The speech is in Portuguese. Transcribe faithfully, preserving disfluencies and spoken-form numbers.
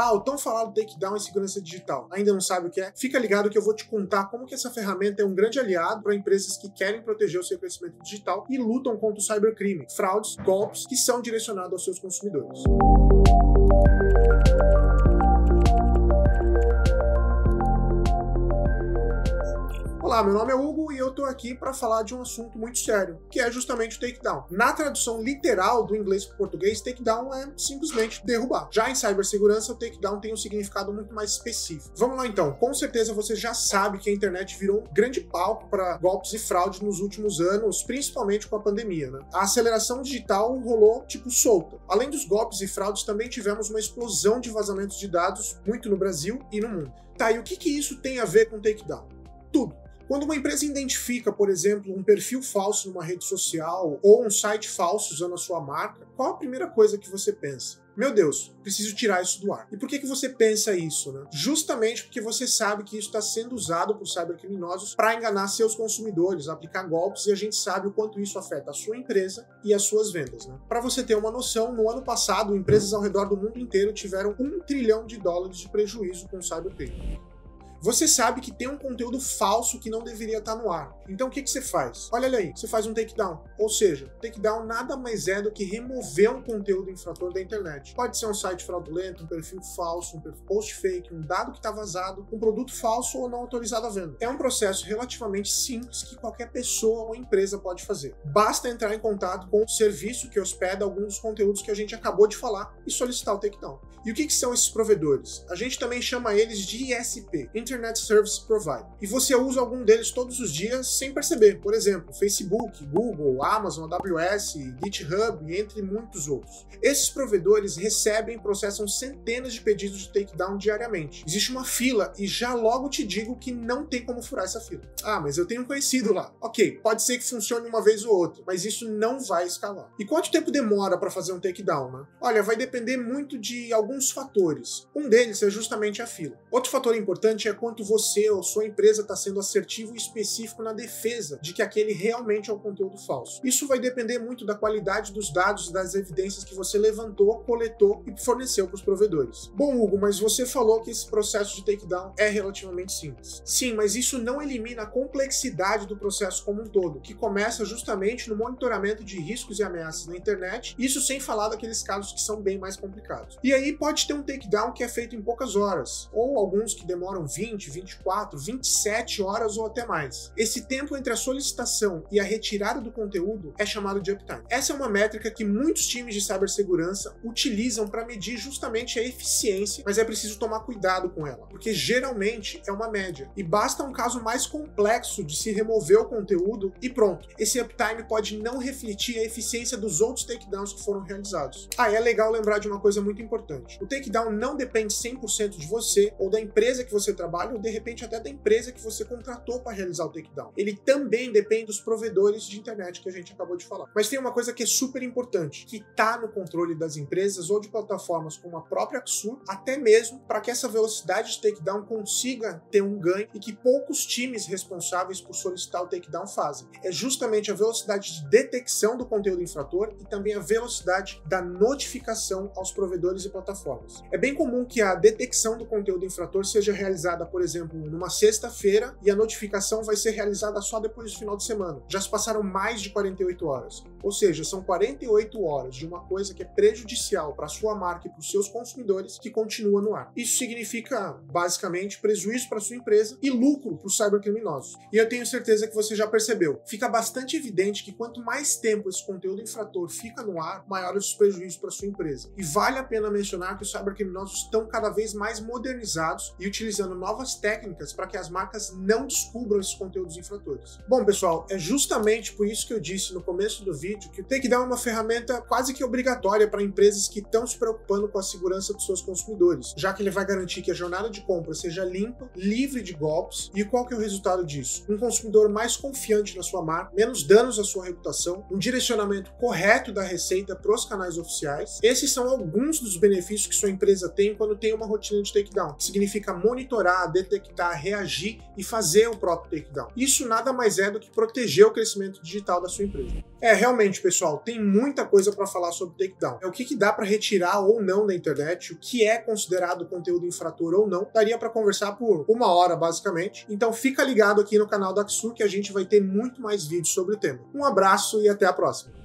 Ah, o tão falado Takedown em segurança digital. Ainda não sabe o que é? Fica ligado que eu vou te contar como que essa ferramenta é um grande aliado para empresas que querem proteger o seu crescimento digital e lutam contra o cybercrime, fraudes, golpes que são direcionados aos seus consumidores. Olá, meu nome é Hugo e eu tô aqui para falar de um assunto muito sério, que é justamente o takedown. Na tradução literal do inglês para o português, takedown é simplesmente derrubar. Já em cibersegurança, o takedown tem um significado muito mais específico. Vamos lá então, com certeza você já sabe que a internet virou um grande palco para golpes e fraude nos últimos anos, principalmente com a pandemia, né? A aceleração digital rolou tipo solta. Além dos golpes e fraudes, também tivemos uma explosão de vazamentos de dados, muito no Brasil e no mundo. Tá, e o que que isso tem a ver com takedown? Tudo. Quando uma empresa identifica, por exemplo, um perfil falso numa rede social ou um site falso usando a sua marca, qual a primeira coisa que você pensa? Meu Deus, preciso tirar isso do ar. E por que que você pensa isso, né? Justamente porque você sabe que isso está sendo usado por cybercriminosos para enganar seus consumidores, aplicar golpes, e a gente sabe o quanto isso afeta a sua empresa e as suas vendas, né? Para você ter uma noção, no ano passado, empresas ao redor do mundo inteiro tiveram um trilhão de dólares de prejuízo com o cybercrime. Você sabe que tem um conteúdo falso que não deveria estar no ar. Então o que que você faz? Olha aí, você faz um takedown. Ou seja, takedown nada mais é do que remover um conteúdo infrator da internet. Pode ser um site fraudulento, um perfil falso, um post fake, um dado que está vazado, um produto falso ou não autorizado à venda. É um processo relativamente simples que qualquer pessoa ou empresa pode fazer. Basta entrar em contato com o serviço que hospeda alguns dos conteúdos que a gente acabou de falar e solicitar o takedown. E o que que são esses provedores? A gente também chama eles de I S P. Internet Service Provider. E você usa algum deles todos os dias sem perceber. Por exemplo, Facebook, Google, Amazon, A W S, GitHub, entre muitos outros. Esses provedores recebem e processam centenas de pedidos de takedown diariamente. Existe uma fila e já logo te digo que não tem como furar essa fila. Ah, mas eu tenho um conhecido lá. Ok, pode ser que funcione uma vez ou outra, mas isso não vai escalar. E quanto tempo demora para fazer um takedown, né? Olha, vai depender muito de alguns fatores. Um deles é justamente a fila. Outro fator importante é quanto você ou sua empresa está sendo assertivo e específico na defesa de que aquele realmente é um conteúdo falso. Isso vai depender muito da qualidade dos dados e das evidências que você levantou, coletou e forneceu para os provedores. Bom, Hugo, mas você falou que esse processo de takedown é relativamente simples. Sim, mas isso não elimina a complexidade do processo como um todo, que começa justamente no monitoramento de riscos e ameaças na internet, isso sem falar daqueles casos que são bem mais complicados. E aí pode ter um takedown que é feito em poucas horas, ou alguns que demoram vinte, vinte e quatro, vinte e sete horas ou até mais. Esse tempo entre a solicitação e a retirada do conteúdo é chamado de uptime. Essa é uma métrica que muitos times de cibersegurança utilizam para medir justamente a eficiência, mas é preciso tomar cuidado com ela, porque geralmente é uma média, e basta um caso mais complexo de se remover o conteúdo e pronto. Esse uptime pode não refletir a eficiência dos outros takedowns que foram realizados. Ah, é legal lembrar de uma coisa muito importante. O takedown não depende cem por cento de você ou da empresa que você trabalha, ou de repente até da empresa que você contratou para realizar o takedown. Ele também depende dos provedores de internet que a gente acabou de falar. Mas tem uma coisa que é super importante, que está no controle das empresas ou de plataformas como a própria Axur, até mesmo para que essa velocidade de takedown consiga ter um ganho e que poucos times responsáveis por solicitar o takedown fazem. É justamente a velocidade de detecção do conteúdo infrator e também a velocidade da notificação aos provedores e plataformas. É bem comum que a detecção do conteúdo infrator seja realizada, por exemplo, numa sexta-feira, e a notificação vai ser realizada só depois do final de semana. Já se passaram mais de quarenta e oito horas. Ou seja, são quarenta e oito horas de uma coisa que é prejudicial para a sua marca e para os seus consumidores que continua no ar. Isso significa, basicamente, prejuízo para a sua empresa e lucro para os cybercriminosos. E eu tenho certeza que você já percebeu. Fica bastante evidente que quanto mais tempo esse conteúdo infrator fica no ar, maiores os prejuízos para a sua empresa. E vale a pena mencionar que os cybercriminosos estão cada vez mais modernizados e utilizando novas novas técnicas para que as marcas não descubram esses conteúdos infratores. Bom, pessoal, é justamente por isso que eu disse no começo do vídeo que o takedown é uma ferramenta quase que obrigatória para empresas que estão se preocupando com a segurança dos seus consumidores, já que ele vai garantir que a jornada de compra seja limpa, livre de golpes. E qual que é o resultado disso? Um consumidor mais confiante na sua marca, menos danos à sua reputação, um direcionamento correto da receita para os canais oficiais. Esses são alguns dos benefícios que sua empresa tem quando tem uma rotina de takedown, que significa monitorar, identificar, detectar, reagir e fazer o próprio takedown. Isso nada mais é do que proteger o crescimento digital da sua empresa. É, realmente, pessoal, tem muita coisa para falar sobre takedown. É o que, que dá para retirar ou não da internet, o que é considerado conteúdo infrator ou não. Daria para conversar por uma hora, basicamente. Então fica ligado aqui no canal da Axur que a gente vai ter muito mais vídeos sobre o tema. Um abraço e até a próxima.